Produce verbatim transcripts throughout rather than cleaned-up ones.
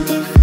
I am.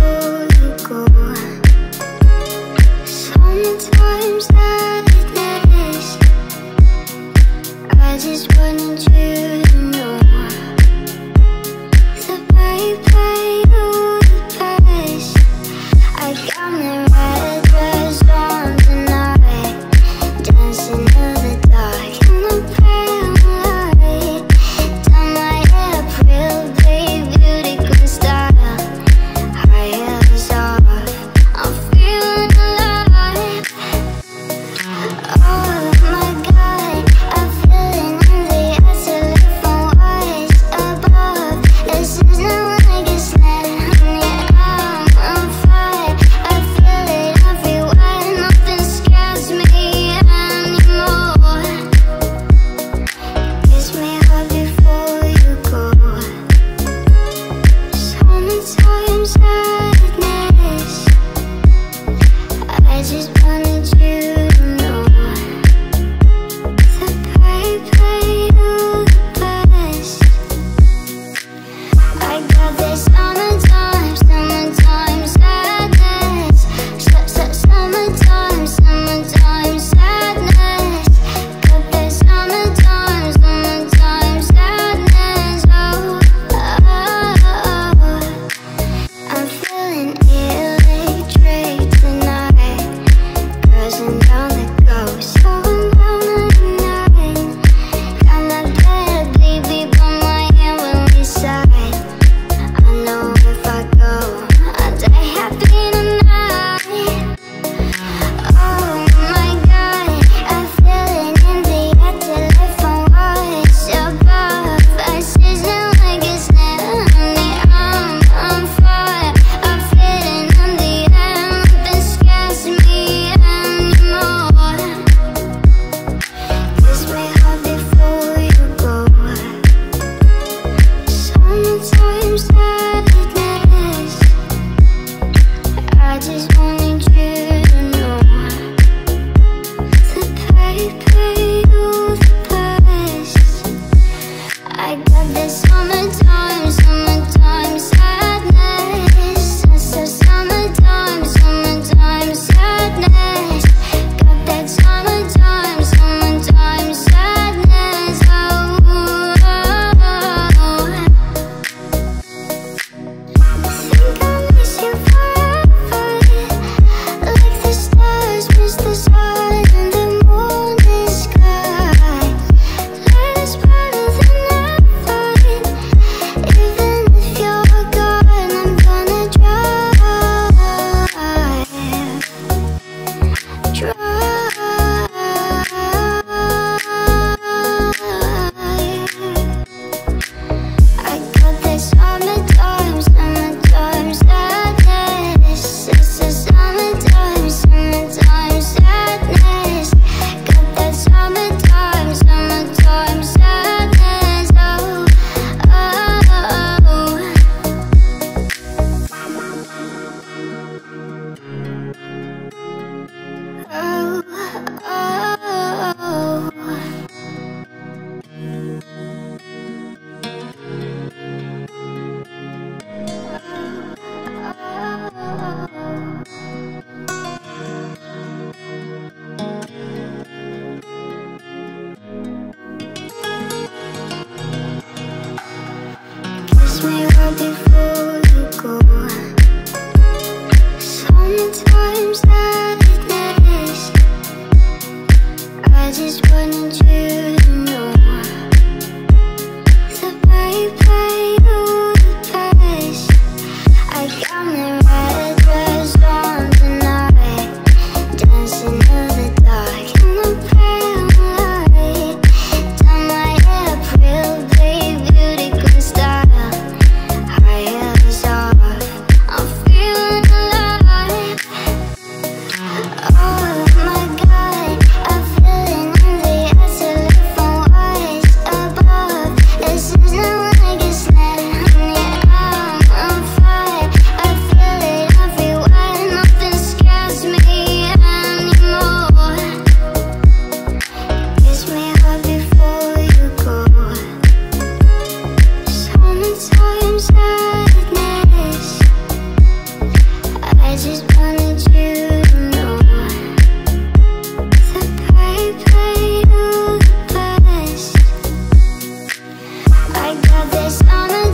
this honor.